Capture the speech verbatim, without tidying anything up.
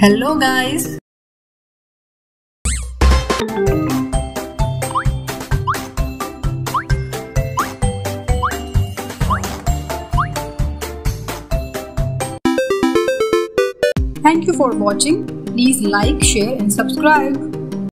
Hello guys! Thank you for watching. Please like, share and subscribe.